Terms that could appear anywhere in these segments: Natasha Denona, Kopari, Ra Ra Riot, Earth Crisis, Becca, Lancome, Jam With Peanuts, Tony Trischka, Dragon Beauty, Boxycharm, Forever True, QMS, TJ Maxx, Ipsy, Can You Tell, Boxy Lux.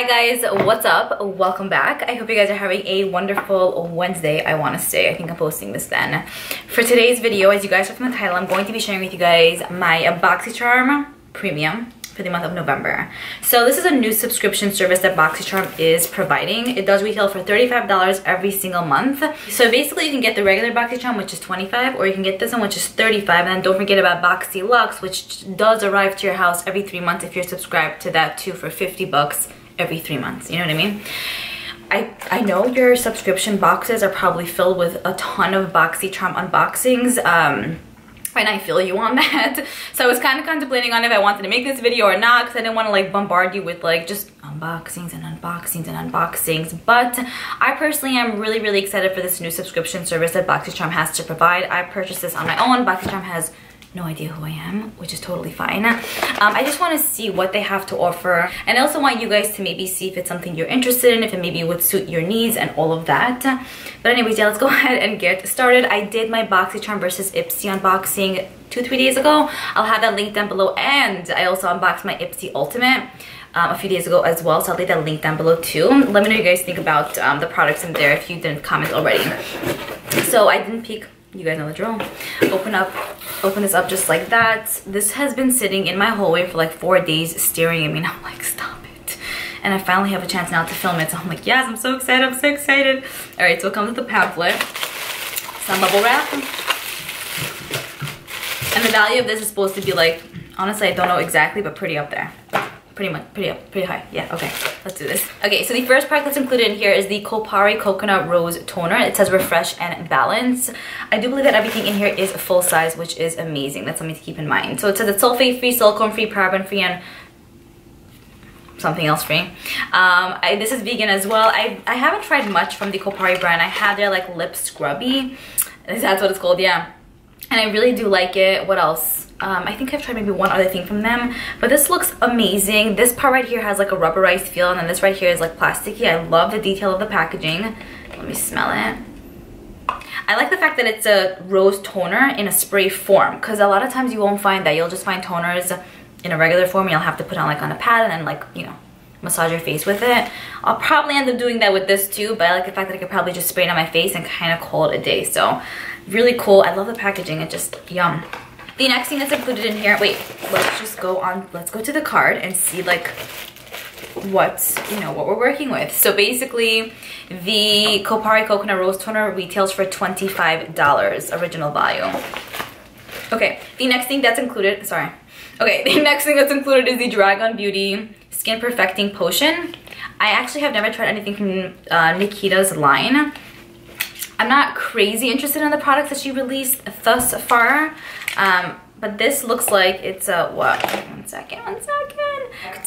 Hi guys, what's up? Welcome back. I hope you guys are having a wonderful Wednesday. I want to say, I think I'm posting this then. For today's video, as you guys are from the title, I'm going to be sharing with you guys my Boxycharm Premium for the month of November. So this is a new subscription service that Boxycharm is providing. It does retail for $35 every single month. So basically you can get the regular Boxycharm, which is $25, or you can get this one, which is $35. And then don't forget about Boxy Lux, which does arrive to your house every 3 months if you're subscribed to that too for $50. Every 3 months, you know what I mean? I know your subscription boxes are probably filled with a ton of Boxycharm unboxings, and I feel you on that. So I was kind of contemplating on if I wanted to make this video or not, because I didn't want to like bombard you with like just unboxings and unboxings and unboxings. But I personally am really, really excited for this new subscription service that Boxycharm has to provide. I purchased this on my own. Boxycharm has no idea who I am, which is totally fine. I just want to see what they have to offer, and I also want you guys to maybe see if it's something you're interested in, if it maybe would suit your needs and all of that. But anyways, yeah, let's go ahead and get started. I did my Boxycharm versus Ipsy unboxing 2-3 days ago. I'll have that link down below, and I also unboxed my Ipsy Ultimate a few days ago as well, so I'll leave that link down below too. Let me know what you guys think about the products in there if you didn't comment already. So I didn't peek. You guys know the drill. Open this up just like that. This has been sitting in my hallway for like 4 days, staring at me, and I'm like, stop it. And I finally have a chance now to film it, so I'm like, yes, I'm so excited, I'm so excited. All right, so it comes with the pamphlet, some bubble wrap, and the value of this is supposed to be like, honestly, I don't know exactly, but pretty up there. Pretty high. Yeah, okay, let's do this. Okay, so the first product that's included in here is the Kopari Coconut Rose Toner. It says refresh and balance. I do believe that everything in here is full size, which is amazing. That's something to keep in mind. So it says it's sulfate free, silicone free, paraben free, and something else free. This is vegan as well. I haven't tried much from the Kopari brand. I had their like lip scrubby. That's what it's called, yeah. And I really do like it. What else? I think I've tried maybe one other thing from them, but this looks amazing. This part right here has like a rubberized feel, and then this right here is like plasticky. I love the detail of the packaging. Let me smell it. I like the fact that it's a rose toner in a spray form, because a lot of times you won't find that. You'll just find toners in a regular form, and you'll have to put on like on a pad and then like, you know, massage your face with it. I'll probably end up doing that with this too, but I like the fact that I could probably just spray it on my face and kind of call it a day. So really cool. I love the packaging. It's just yum. The next thing that's included in here, wait, let's just go on, let's go to the card and see like what's, you know, what we're working with. So basically the Kopari Coconut Rose Toner retails for $25, original value. Okay, the next thing that's included, sorry. Okay, the next thing that's included is the Dragon Beauty Skin Perfecting Potion. I actually have never tried anything from Nikita's line. I'm not crazy interested in the products that she released thus far, but this looks like it's a, what, one second.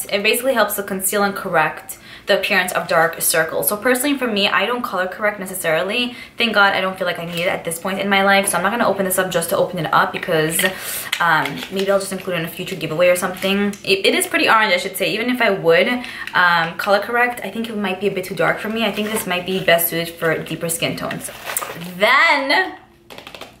It basically helps to conceal and correct the appearance of dark circles. So personally for me, I don't color correct necessarily. Thank God I don't feel like I need it at this point in my life, so I'm not gonna open this up just to open it up, because maybe I'll just include it in a future giveaway or something. It is pretty orange, I should say. Even if I would color correct, I think it might be a bit too dark for me. I think this might be best suited for deeper skin tones. Then,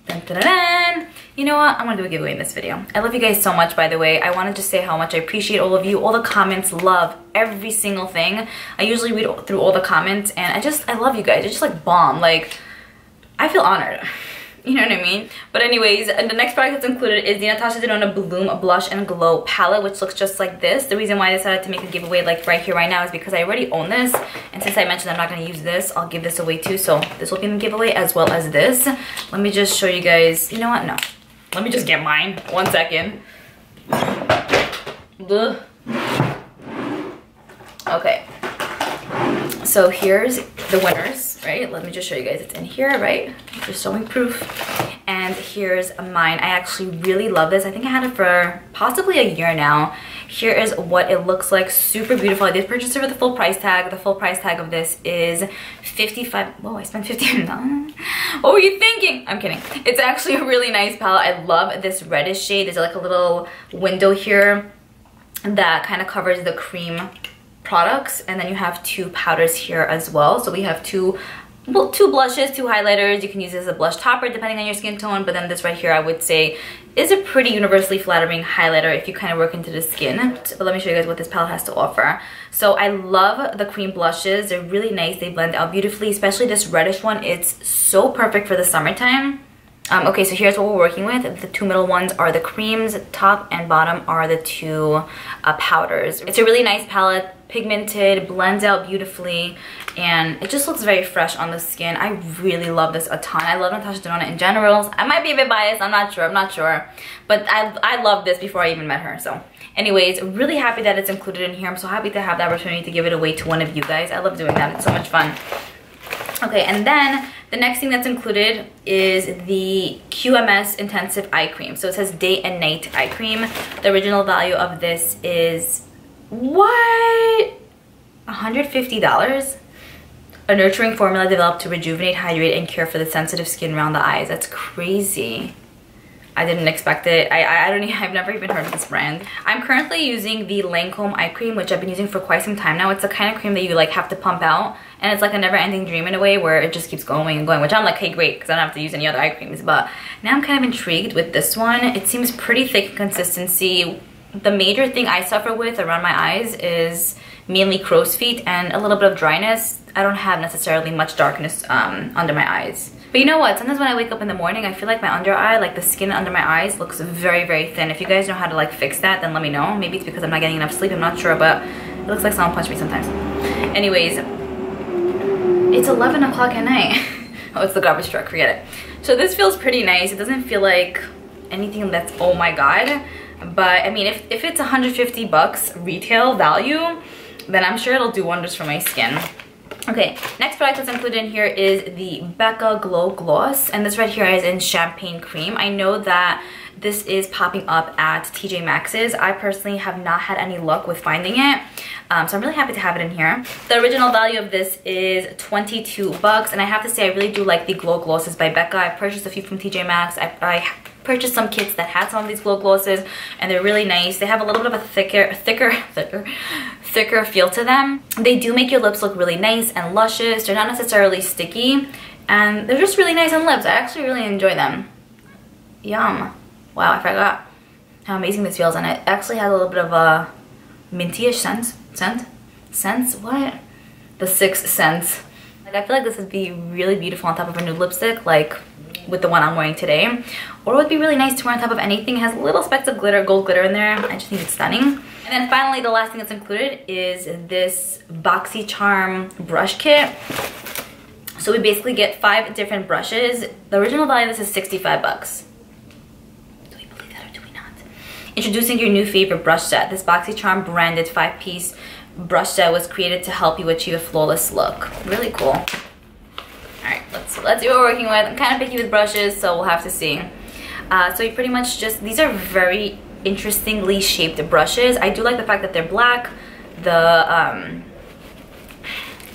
dun-dun-dun-dun. You know what? I'm gonna do a giveaway in this video. I love you guys so much, by the way. I want to just say how much I appreciate all of you, all the comments, love, every single thing. I usually read through all the comments, and I love you guys. It's just like bomb. Like, I feel honored. You know what I mean? But anyways, the next product that's included is the Natasha Denona Bloom Blush and Glow Palette, which looks just like this. The reason why I decided to make a giveaway like right here, right now, is because I already own this. And since I mentioned I'm not going to use this, I'll give this away too. So this will be in the giveaway as well as this. Let me just show you guys. You know what? No. Let me just get mine. 1 second. Ugh. Okay. So here's the winners, right? Let me just show you guys. It's in here, right? Just showing proof. And here's mine. I actually really love this. I think I had it for possibly a year now. Here is what it looks like. Super beautiful. I did purchase it for the full price tag. The full price tag of this is $55. Whoa, I spent $59. What were you thinking? I'm kidding. It's actually a really nice palette. I love this reddish shade. There's like a little window here that kind of covers the cream products, and then you have two powders here as well. So we have two well, two blushes, two highlighters. You can use it as a blush topper depending on your skin tone, but then this right here I would say is a pretty universally flattering highlighter if you kind of work into the skin. But let me show you guys what this palette has to offer. So I love the cream blushes. They're really nice. They blend out beautifully, especially this reddish one. It's so perfect for the summertime. Okay, so here's what we're working with. The two middle ones are the creams. Top and bottom are the two powders. It's a really nice palette. Pigmented, blends out beautifully, and it just looks very fresh on the skin. I really love this a ton. I love Natasha Denona in general. I might be a bit biased, I'm not sure, but I loved this before I even met her. So anyways, really happy that it's included in here. I'm so happy to have the opportunity to give it away to one of you guys. I love doing that. It's so much fun. Okay, and then the next thing that's included is the QMS Intensive Eye Cream. So it says Day and Night Eye Cream. The original value of this is $150. A nurturing formula developed to rejuvenate, hydrate, and cure for the sensitive skin around the eyes. That's crazy. I didn't expect it. I've never even heard of this brand. I'm currently using the Lancome eye cream, which I've been using for quite some time now. It's the kind of cream that you like have to pump out, and it's like a never-ending dream in a way where it just keeps going and going, which I'm like, hey, great, because I don't have to use any other eye creams. But now I'm kind of intrigued with this one. It seems pretty thick in consistency. The major thing I suffer with around my eyes is mainly crow's feet and a little bit of dryness. I don't have necessarily much darkness under my eyes. But you know what? Sometimes when I wake up in the morning, I feel like my under eye, like the skin under my eyes, looks very, very thin. If you guys know how to like fix that, then let me know. Maybe it's because I'm not getting enough sleep. I'm not sure, but it looks like someone punched me sometimes. Anyways, it's 11 o'clock at night. Oh, it's the garbage truck. Forget it. So this feels pretty nice. It doesn't feel like anything that's, oh my God. But I mean, if it's $150 retail value, then I'm sure it'll do wonders for my skin. Okay, next product that's included in here is the Becca Glow Gloss, and this right here is in Champagne Cream. I know that this is popping up at TJ Maxx's. I personally have not had any luck with finding it, so I'm really happy to have it in here. The original value of this is $22, and I have to say I really do like the Glow Glosses by Becca. I purchased a few from TJ Maxx. I purchased some kits that had some of these glow glosses, and they're really nice. They have a little bit of a thicker feel to them. They do make your lips look really nice and luscious. They're not necessarily sticky, and they're just really nice on lips. I actually really enjoy them. Yum. Wow, I forgot how amazing this feels, and it actually has a little bit of a minty-ish scent? What? The Sixth Sense. Like, I feel like this would be really beautiful on top of a nude lipstick, like with the one I'm wearing today, or it would be really nice to wear on top of anything. It has little specks of glitter, gold glitter in there. I just think it's stunning. And then finally, the last thing that's included is this Boxycharm brush kit. So we basically get 5 different brushes. The original value of this is $65. Do we believe that or do we not? Introducing your new favorite brush set. This Boxycharm branded 5-piece brush set was created to help you achieve a flawless look. Really cool. Alright, let's see what we're working with. I'm kind of picky with brushes, so we'll have to see. So you pretty much just, these are very interestingly shaped brushes. I do like the fact that they're black. The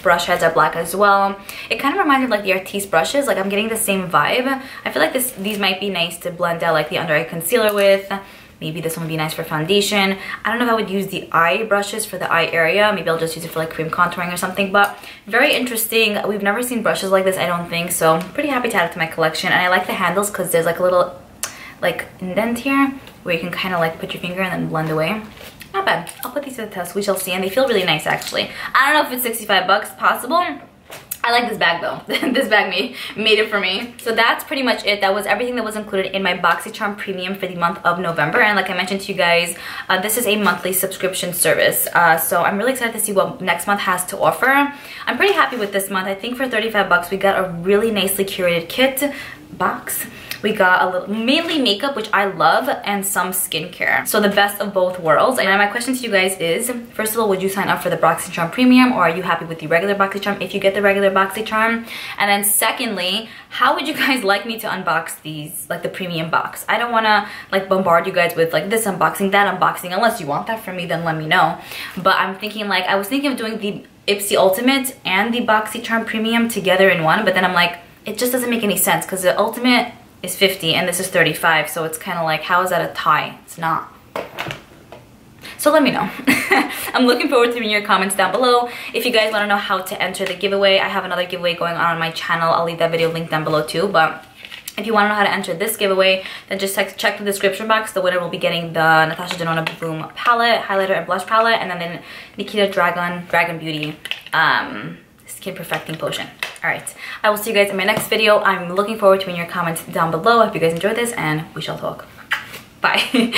brush heads are black as well. It kind of reminds me of like the Artiste brushes. Like I'm getting the same vibe. I feel like these might be nice to blend out like the under eye concealer with. Maybe this one would be nice for foundation. I don't know if I would use the eye brushes for the eye area. Maybe I'll just use it for like cream contouring or something, but very interesting. We've never seen brushes like this, I don't think, so I'm pretty happy to add it to my collection. And I like the handles because there's like a little like indent here where you can kind of like put your finger and then blend away. Not bad. I'll put these to the test. We shall see. And they feel really nice actually. I don't know if it's $65 possible. I like this bag though. This bag made it for me. So that's pretty much it. That was everything that was included in my BoxyCharm Premium for the month of November. And like I mentioned to you guys, this is a monthly subscription service. So I'm really excited to see what next month has to offer. I'm pretty happy with this month. I think for $35 we got a really nicely curated kit box. We got a little, mainly makeup, which I love, and some skincare. So the best of both worlds. And my question to you guys is, first of all, would you sign up for the BoxyCharm Premium, or are you happy with the regular BoxyCharm if you get the regular BoxyCharm? And then secondly, how would you guys like me to unbox these, like the premium box? I don't want to like bombard you guys with like this unboxing, that unboxing. Unless you want that from me, then let me know. But I'm thinking like, I was thinking of doing the Ipsy Ultimate and the BoxyCharm Premium together in one, but then I'm like, it just doesn't make any sense because the Ultimate is $50 and this is $35, so it's kind of like, how is that a tie? It's not. So So let me know. I'm looking forward to reading your comments down below. If you guys want to know how to enter the giveaway, I have another giveaway going on my channel. I'll leave that video linked down below too. But if you want to know how to enter this giveaway, then just check the description box. The winner will be getting the Natasha Denona Bloom palette, highlighter and blush palette, and then the Nikita Dragon Beauty skin perfecting potion. All right, I will see you guys in my next video. I'm looking forward to reading your comments down below. I hope you guys enjoyed this, and we shall talk. Bye.